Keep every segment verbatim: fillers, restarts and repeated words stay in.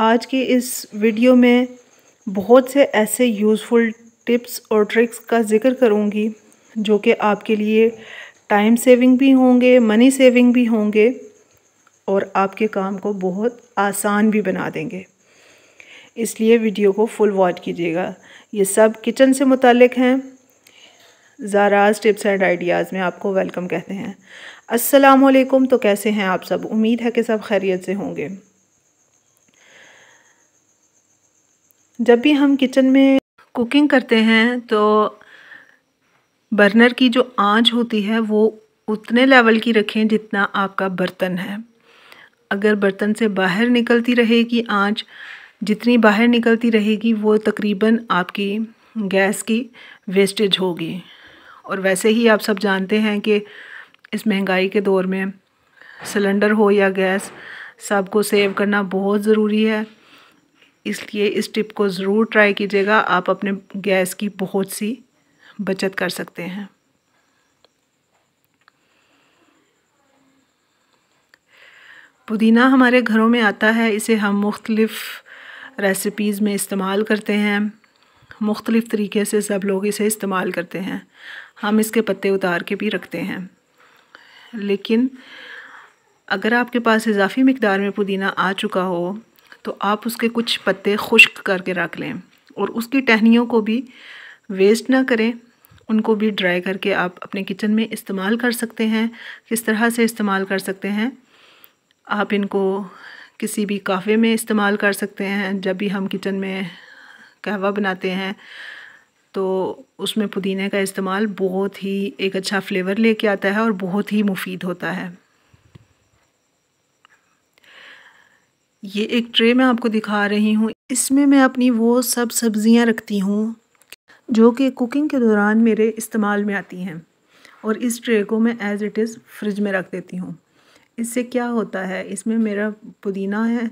आज की इस वीडियो में बहुत से ऐसे यूज़फुल टिप्स और ट्रिक्स का जिक्र करूँगी जो कि आपके लिए टाइम सेविंग भी होंगे, मनी सेविंग भी होंगे और आपके काम को बहुत आसान भी बना देंगे। इसलिए वीडियो को फुल वॉच कीजिएगा। ये सब किचन से मुतालिक हैं। ज़ाराज़ टिप्स एंड आइडियाज़ में आपको वेलकम कहते हैं। अस्सलाम वालेकुम। तो कैसे हैं आप सब? उम्मीद है कि सब खैरियत से होंगे। जब भी हम किचन में कुकिंग करते हैं तो बर्नर की जो आंच होती है वो उतने लेवल की रखें जितना आपका बर्तन है। अगर बर्तन से बाहर निकलती रहेगी आंच, जितनी बाहर निकलती रहेगी वो तकरीबन आपकी गैस की वेस्टेज होगी। और वैसे ही आप सब जानते हैं कि इस महंगाई के दौर में सिलेंडर हो या गैस, सबको सेव करना बहुत ज़रूरी है। इसलिए इस टिप को ज़रूर ट्राई कीजिएगा, आप अपने गैस की बहुत सी बचत कर सकते हैं। पुदीना हमारे घरों में आता है, इसे हम मुख्तलिफ़ रेसिपीज़ में इस्तेमाल करते हैं। मुख्तलिफ़ तरीके से सब लोग इसे इस्तेमाल करते हैं। हम इसके पत्ते उतार के भी रखते हैं, लेकिन अगर आपके पास इजाफ़ी मकदार में पुदीना आ चुका हो तो आप उसके कुछ पत्ते खुश्क करके रख लें और उसकी टहनियों को भी वेस्ट ना करें, उनको भी ड्राई करके आप अपने किचन में इस्तेमाल कर सकते हैं। किस तरह से इस्तेमाल कर सकते हैं? आप इनको किसी भी काहवे में इस्तेमाल कर सकते हैं। जब भी हम किचन में कहवा बनाते हैं तो उसमें पुदीने का इस्तेमाल बहुत ही एक अच्छा फ्लेवर लेके आता है और बहुत ही मुफीद होता है। ये एक ट्रे मैं आपको दिखा रही हूँ, इसमें मैं अपनी वो सब सब्ज़ियाँ रखती हूँ जो कि कुकिंग के दौरान मेरे इस्तेमाल में आती हैं और इस ट्रे को मैं एज़ इट इज़ फ्रिज में रख देती हूँ। इससे क्या होता है, इसमें मेरा पुदीना है,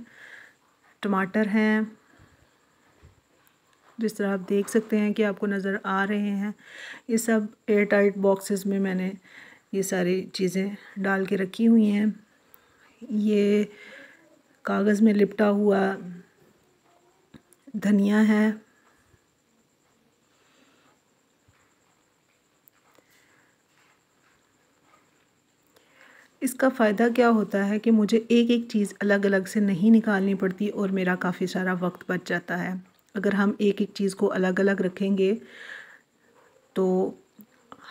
टमाटर हैं, जिस तरह आप देख सकते हैं कि आपको नज़र आ रहे हैं। ये सब एयर टाइट बॉक्सेस में मैंने ये सारी चीज़ें डाल के रखी हुई हैं। ये कागज़ में लिपटा हुआ धनिया है, इसका फ़ायदा क्या होता है कि मुझे एक एक चीज़ अलग अलग से नहीं निकालनी पड़ती और मेरा काफ़ी सारा वक्त बच जाता है। अगर हम एक एक चीज़ को अलग अलग रखेंगे तो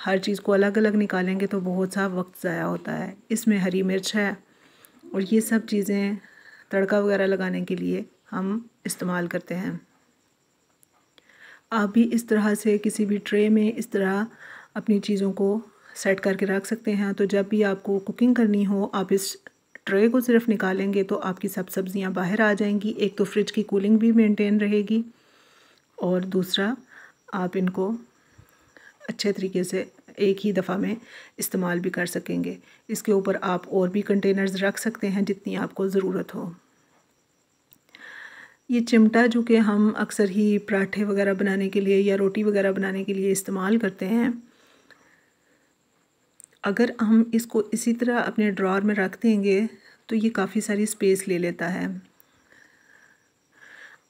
हर चीज़ को अलग अलग निकालेंगे तो बहुत सा वक्त ज़ाया होता है। इसमें हरी मिर्च है और ये सब चीज़ें तड़का वगैरह लगाने के लिए हम इस्तेमाल करते हैं। आप भी इस तरह से किसी भी ट्रे में इस तरह अपनी चीज़ों को सेट करके रख सकते हैं। तो जब भी आपको कुकिंग करनी हो आप इस ट्रे को सिर्फ निकालेंगे तो आपकी सब सब्ज़ियां बाहर आ जाएंगी। एक तो फ्रिज की कूलिंग भी मेंटेन रहेगी और दूसरा आप इनको अच्छे तरीके से एक ही दफ़ा में इस्तेमाल भी कर सकेंगे। इसके ऊपर आप और भी कंटेनर्स रख सकते हैं जितनी आपको ज़रूरत हो। ये चिमटा जो कि हम अक्सर ही पराठे वगैरह बनाने के लिए या रोटी वगैरह बनाने के लिए इस्तेमाल करते हैं, अगर हम इसको इसी तरह अपने ड्रॉअर में रख देंगे तो ये काफ़ी सारी स्पेस ले लेता है।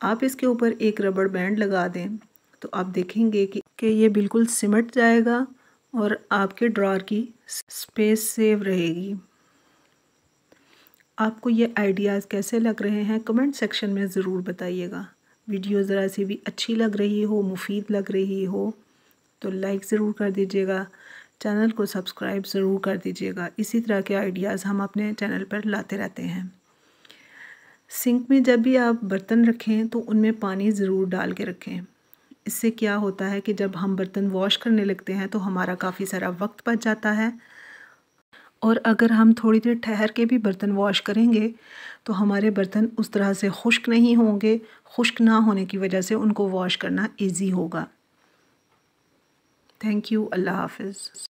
आप इसके ऊपर एक रबड़ बैंड लगा दें तो आप देखेंगे कि, कि ये बिल्कुल सिमट जाएगा और आपके ड्रॉअर की स्पेस सेव रहेगी। आपको ये आइडियाज़ कैसे लग रहे हैं कमेंट सेक्शन में ज़रूर बताइएगा। वीडियो ज़रा सी भी अच्छी लग रही हो, मुफीद लग रही हो तो लाइक ज़रूर कर दीजिएगा, चैनल को सब्सक्राइब ज़रूर कर दीजिएगा। इसी तरह के आइडियाज़ हम अपने चैनल पर लाते रहते हैं। सिंक में जब भी आप बर्तन रखें तो उनमें पानी ज़रूर डाल के रखें। इससे क्या होता है कि जब हम बर्तन वॉश करने लगते हैं तो हमारा काफ़ी सारा वक्त बच जाता है और अगर हम थोड़ी देर ठहर के भी बर्तन वॉश करेंगे तो हमारे बर्तन उस तरह से खुश्क नहीं होंगे। खुश्क ना होने की वजह से उनको वॉश करना ईजी होगा। Thank you. अल्लाह हाफ़िज़।